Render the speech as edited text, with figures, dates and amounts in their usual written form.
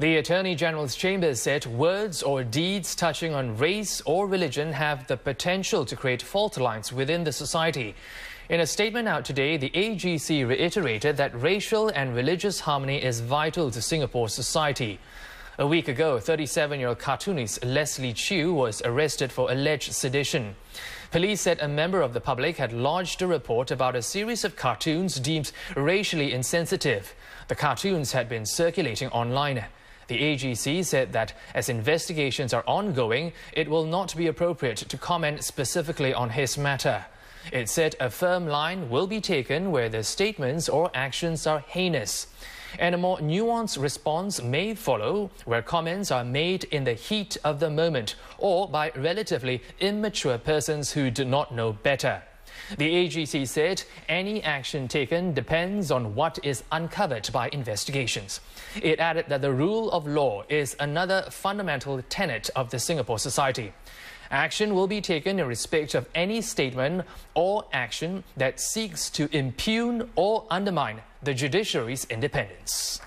The Attorney General's Chambers said words or deeds touching on race or religion have the potential to create fault lines within the society. In a statement out today, the AGC reiterated that racial and religious harmony is vital to Singapore's society. A week ago, 37-year-old cartoonist Leslie Chew was arrested for alleged sedition. Police said a member of the public had lodged a report about a series of cartoons deemed racially insensitive. The cartoons had been circulating online. The AGC said that as investigations are ongoing, it will not be appropriate to comment specifically on his matter. It said a firm line will be taken where the statements or actions are heinous. And a more nuanced response may follow, where comments are made in the heat of the moment or by relatively immature persons who do not know better. The AGC said any action taken depends on what is uncovered by investigations. It added that the rule of law is another fundamental tenet of the Singapore society. Action will be taken in respect of any statement or action that seeks to impugn or undermine the judiciary's independence.